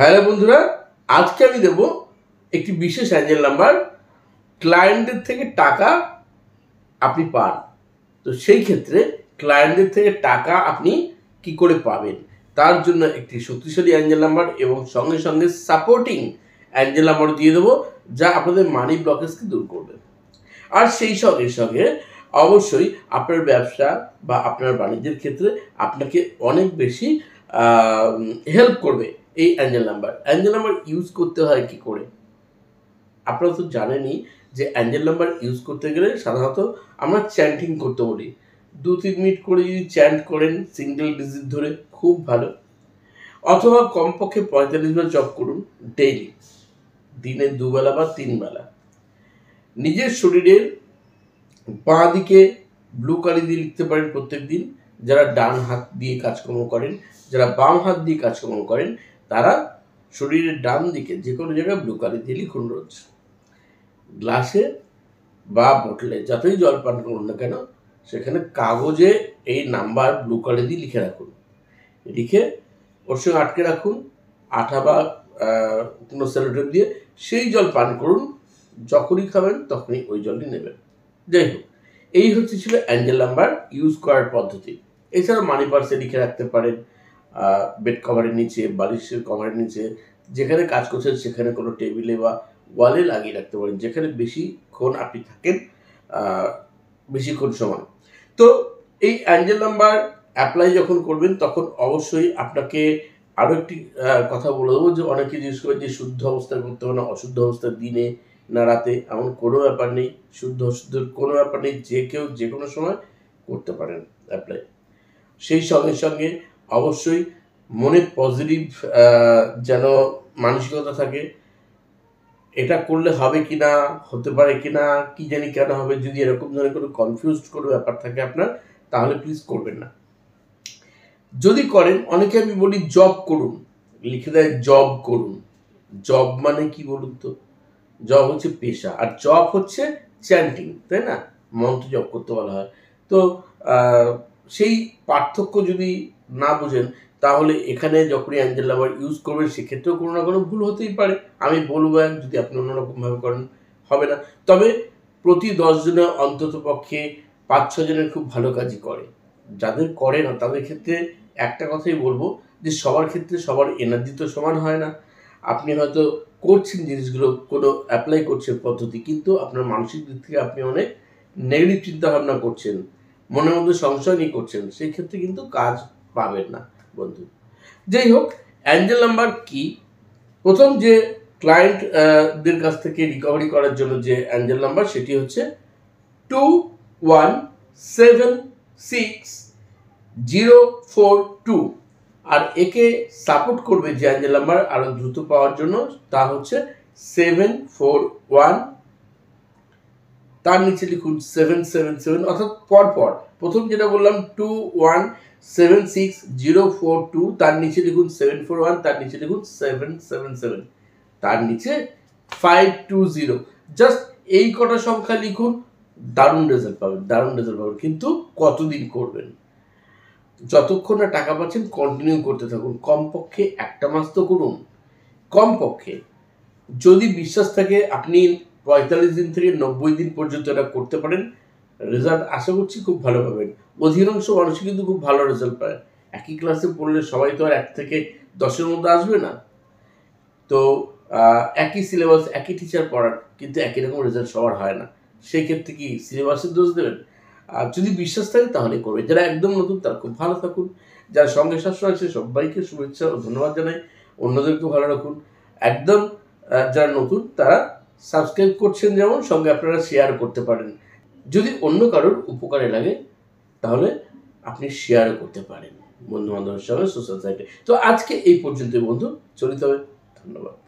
Hello বন্ধুরা, আজকে আমি দেব একটি বিশেষ অ্যাঞ্জেল নাম্বার। ক্লায়েন্টদের থেকে টাকা আপনি পান, তো সেই ক্ষেত্রে ক্লায়েন্টদের থেকে টাকা আপনি কি করে পাবেন তার জন্য একটি শক্তিশালী অ্যাঞ্জেল নাম্বার এবং সঙ্গে সঙ্গে সাপোর্টিং অ্যাঞ্জেল নাম্বার দিয়ে দেবো, যা আপনাদের মানি ব্লকেজকে দূর করবে। আর সেই সঙ্গে সঙ্গে অবশ্যই আপনার ব্যবসা বা আপনার বাণিজ্যের ক্ষেত্রে আপনাকে অনেক বেশি হেল্প করবে এই অ্যাঞ্জেল নাম্বার ইউজ করতে হয় কি করে। আপনারা তো জানেনই যে অ্যাঞ্জেল নাম্বার ইউজ করতে গেলে সাধারণত আমরা চ্যান্টিং করতে বলি। 2-3 মিনিট করে যদি চ্যান্ট করেন সিঙ্গেল ডিজিট ধরে, খুব ভালো। অথবা কমপক্ষে 45 বার জপ করুন ডেইলি, দিনে 2 বেলা বা 3 বেলা। নিজের শরীরের বাঁ দিকে ব্লু কালি দিয়ে লিখতে পারেন প্রত্যেক দিন। যারা ডান হাত দিয়ে কাজকর্ম করেন, যারা বাম হাত দিয়ে কাজকর্ম করেন, তারা শরীরের ডান দিকে যে কোনো জায়গায় ব্লু কালি দিয়ে লিখুন রোজ। গ্লাসে বা বোতলে যতই জল পান করুন না কেন, সেখানে কাগজে এই নাম্বার ব্লু কালি দিয়ে লিখে রাখুন। লিখে ওর সঙ্গে আটকে রাখুন আঠা বা কোনো সেলোটেপ দিয়ে। সেই জল পান করুন, যখনই খাবেন তখনই ওই জলই নেবেন। যাই হোক, এই ছিল অ্যাঞ্জেল নাম্বার ইউজ করার পদ্ধতি। এছাড়া মানি পার্সে লিখে রাখতে পারেন, বেড কভারের নিচে, বালিশের কভারের নিচে, যেখানে কাজ করছেন সেখানে কোনো টেবিলে বা ওয়ালে লাগিয়ে রাখতে পারেন, যেখানে বেশিক্ষণ আপনি থাকেন, বেশিক্ষণ সময়। তো এই অ্যাঞ্জেল নাম্বার অ্যাপ্লাই যখন করবেন তখন অবশ্যই আপনাকে আরও একটি কথা বলে দেবো, যে অনেকে জিজ্ঞেস করে যে শুদ্ধ অবস্থায় করতে হবে না অশুদ্ধ অবস্থায়, দিনে না রাতে, এমন কোনো ব্যাপার নেই। শুদ্ধ অশুদ্ধের কোনো ব্যাপার নেই, যে কেউ যে কোনো সময় করতে পারেন অ্যাপ্লাই। সেই সঙ্গে সঙ্গে অবশ্যই মনে পজিটিভ যেন মানসিকতা থাকে, এটা করলে হবে কি না, হতে পারে কি না, কী জানি কেন হবে, যদি এরকম ধরনের কোনো কনফিউজড কোনো ব্যাপার থাকে আপনার, তাহলে প্লিজ করবেন না। যদি করেন, অনেকে আমি বলি জব করুন, লিখে দেয় জব করুন। জব মানে কি বলুন তো? জব হচ্ছে পেশা, আর জব হচ্ছে চ্যান্টিং, তাই না? মন্ত্র জব করতে বলা হয়। তো সেই পার্থক্য যদি না বোঝেন, তাহলে এখানে যখনই অ্যাঞ্জেল নাম্বার ইউজ করবেন সেক্ষেত্রেও কোনো না কোনো ভুল হতেই পারে। আমি বলবো যদি আপনি অন্যরকমভাবে করেন হবে না। তবে প্রতি 10 জনে অন্তত পক্ষে 5-6 জনের খুব ভালো কাজই করে। যাদের করে না তাদের ক্ষেত্রে একটা কথাই বলবো, যে সবার ক্ষেত্রে সবার এনার্জি তো সমান হয় না। আপনি হয়তো করছেন জিনিসগুলো, কোনো অ্যাপ্লাই করছেন পদ্ধতি, কিন্তু আপনার মানসিক দিক থেকে আপনি অনেক নেগেটিভ চিন্তাভাবনা করছেন, মনের মধ্যে সংশয় নিয়ে করছেন, সেই ক্ষেত্রে কিন্তু কাজ পাবেন না বন্ধু। যাই হোক, অ্যাঞ্জেল নাম্বার কি? প্রথম যে ক্লায়েন্টদের কাছ থেকে রিকভারি করার জন্য যে অ্যাঞ্জেল নাম্বার, সেটি হচ্ছে 21760442। আর একে সাপোর্ট করবে যে অ্যাঞ্জেল নাম্বার আরও দ্রুত পাওয়ার জন্য, তা হচ্ছে 741। তার নিচে লিখুন 777, অর্থাৎ পরপর। প্রথম যেটা বললাম 21760442, তার নিচে লিখুন 741, তার নিচে লিখুন 777, তার নিচে 520। জাস্ট এই কটা সংখ্যা লিখুন, দারুণ রেজাল্ট পাবেন, দারুণ রেজাল্ট পাবেন। কিন্তু কতদিন করবেন? যতক্ষণ না টাকা পাচ্ছেন কন্টিনিউ করতে থাকুন, কমপক্ষে 1 মাস তো করুন কমপক্ষে। যদি বিশ্বাস থাকে আপনি 45 দিন থেকে 90 দিন পর্যন্ত এটা করতে পারেন, রেজাল্ট আশা করছি খুব ভালো পাবেন। অধিকাংশ মানুষই কিন্তু খুব ভালো রেজাল্ট পায়। একই ক্লাসে পড়লে সবাই তো আর 1 থেকে 10-এর মধ্যে আসবে না। তো একই সিলেবাস, একই টিচার পড়ান, কিন্তু একই রকম রেজাল্ট সবার হয় না। সেই ক্ষেত্রে কি সিলেবাসের দোষ দেবেন? আর যদি বিশ্বাস থাকে তাহলে করবে। যারা একদম নতুন তারা খুব ভালো থাকুন, যারা সঙ্গে সাশ্রয় আছে সবাইকে শুভেচ্ছা ও ধন্যবাদ জানাই, অন্যদেরকেও ভালো রাখুন। একদম যারা নতুন তারা সাবস্ক্রাইব করছেন যেমন, সঙ্গে আপনারা শেয়ার করতে পারেন। যদি অন্য কারোর উপকারে লাগে তাহলে আপনি শেয়ারও করতে পারেন বন্ধু বান্ধবের সঙ্গে, সোশ্যাল সাইটে। তো আজকে এই পর্যন্ত বন্ধু, চলিতে হবে। ধন্যবাদ।